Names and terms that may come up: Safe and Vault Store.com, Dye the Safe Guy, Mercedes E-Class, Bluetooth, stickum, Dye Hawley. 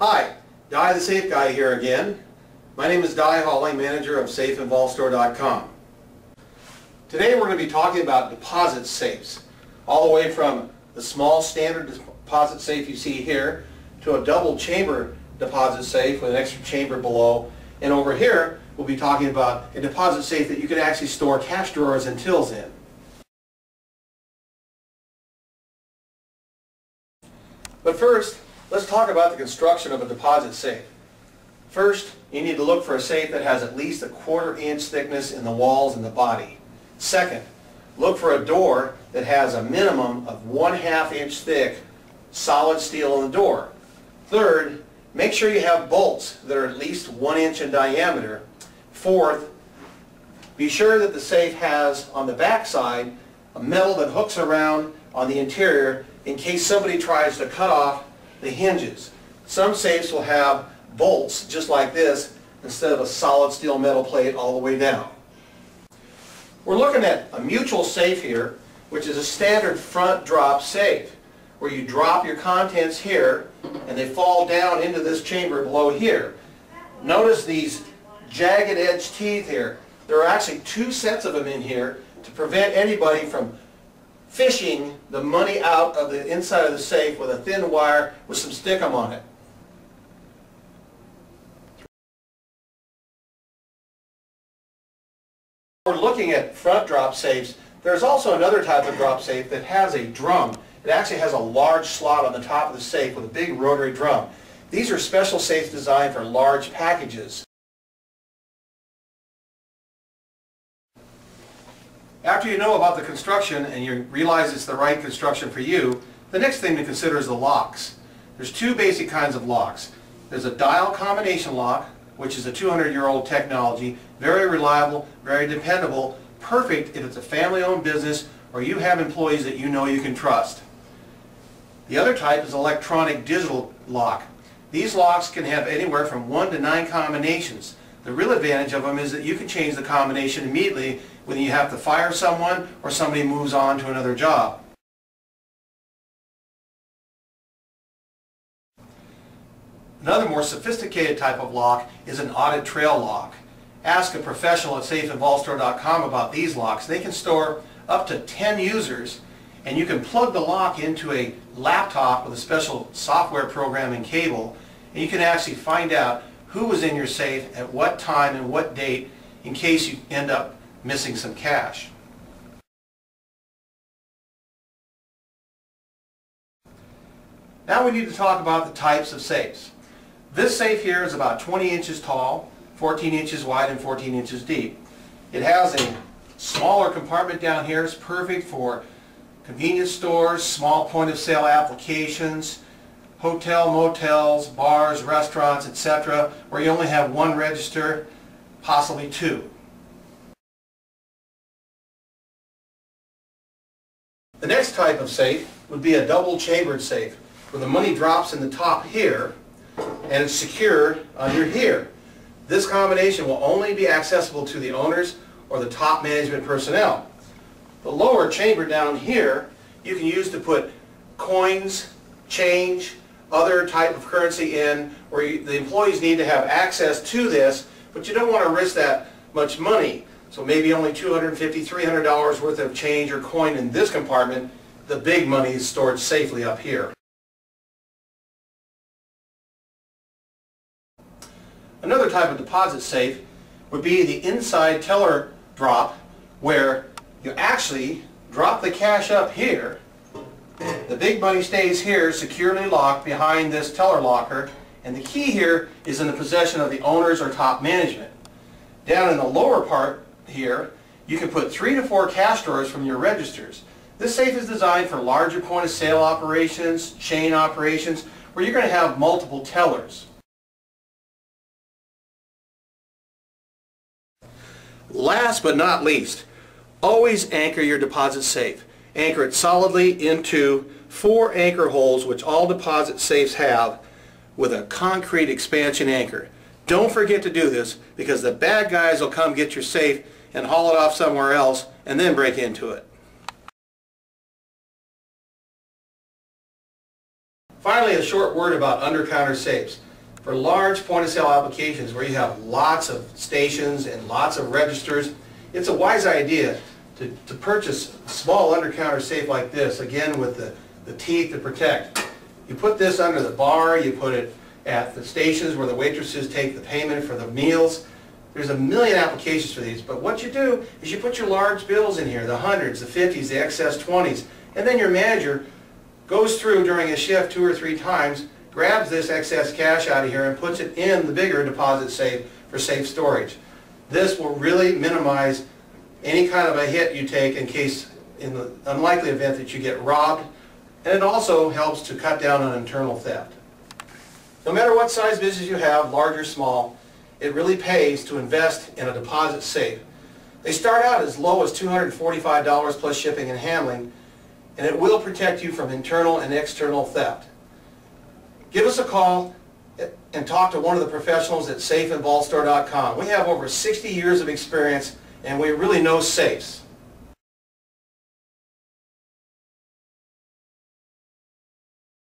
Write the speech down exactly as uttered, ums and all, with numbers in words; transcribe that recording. Hi, Dye the Safe Guy here again. My name is Dye Hawley, manager of Safe and Vault Store dot com. Today we're going to be talking about deposit safes, all the way from the small standard deposit safe you see here to a double chamber deposit safe with an extra chamber below, and over here we'll be talking about a deposit safe that you can actually store cash drawers and tills in. But first, let's talk about the construction of a deposit safe. First, you need to look for a safe that has at least a quarter inch thickness in the walls and the body. Second, look for a door that has a minimum of one half inch thick solid steel in the door. Third, make sure you have bolts that are at least one inch in diameter. Fourth, be sure that the safe has on the back side a metal that hooks around on the interior in case somebody tries to cut off the hinges. Some safes will have bolts just like this instead of a solid steel metal plate all the way down. We're looking at a mutual safe here, which is a standard front drop safe where you drop your contents here and they fall down into this chamber below here. Notice these jagged edge teeth here. There are actually two sets of them in here to prevent anybody from fishing the money out of the inside of the safe with a thin wire with some stickum on it. We're looking at front drop safes. There's also another type of drop safe that has a drum. It actually has a large slot on the top of the safe with a big rotary drum. These are special safes designed for large packages. After you know about the construction and you realize it's the right construction for you, the next thing to consider is the locks. There's two basic kinds of locks. There's a dial combination lock, which is a two hundred year old technology, very reliable, very dependable, perfect if it's a family-owned business or you have employees that you know you can trust. The other type is electronic digital lock. These locks can have anywhere from one to nine combinations. The real advantage of them is that you can change the combination immediately when you have to fire someone or somebody moves on to another job. Another more sophisticated type of lock is an audit trail lock. Ask a professional at safe and vault store dot com about these locks. They can store up to ten users, and you can plug the lock into a laptop with a special software program and cable, and you can actually find out who was in your safe at what time and what date in case you end up missing some cash. Now we need to talk about the types of safes. This safe here is about twenty inches tall, fourteen inches wide, and fourteen inches deep. It has a smaller compartment down here. It's perfect for convenience stores, small point of sale applications, hotel, motels, bars, restaurants, et cetera, where you only have one register, possibly two. The next type of safe would be a double chambered safe, where the money drops in the top here and it's secured under here. This combination will only be accessible to the owners or the top management personnel. The lower chamber down here you can use to put coins, change, other type of currency in, where you, the employees need to have access to this, but you don't want to risk that much money. So maybe only two hundred fifty dollars, three hundred dollars worth of change or coin in this compartment. The big money is stored safely up here. Another type of deposit safe would be the inside teller drop, where you actually drop the cash up here. The big money stays here, securely locked behind this teller locker, and the key here is in the possession of the owners or top management. Down in the lower part here, you can put three to four cash drawers from your registers. This safe is designed for larger point of sale operations, chain operations, where you're going to have multiple tellers. Last but not least, always anchor your deposit safe. Anchor it solidly into four anchor holes, which all deposit safes have, with a concrete expansion anchor. Don't forget to do this, because the bad guys will come get your safe and haul it off somewhere else and then break into it. Finally, a short word about under-counter safes. For large point-of-sale applications where you have lots of stations and lots of registers, it's a wise idea to, to purchase a small under-counter safe like this, again with the, the teeth to protect. You put this under the bar, you put it at the stations where the waitresses take the payment for the meals. There's a million applications for these, but what you do is you put your large bills in here, the hundreds, the fifties, the excess twenties, and then your manager goes through during a shift two or three times, grabs this excess cash out of here and puts it in the bigger deposit safe for safe storage. This will really minimize any kind of a hit you take in case, in the unlikely event that you get robbed, and it also helps to cut down on internal theft. No matter what size business you have, large or small, it really pays to invest in a deposit safe. They start out as low as two hundred forty-five dollars plus shipping and handling, and it will protect you from internal and external theft. Give us a call and talk to one of the professionals at safe and vault store dot com. We have over sixty years of experience, and we really know safes.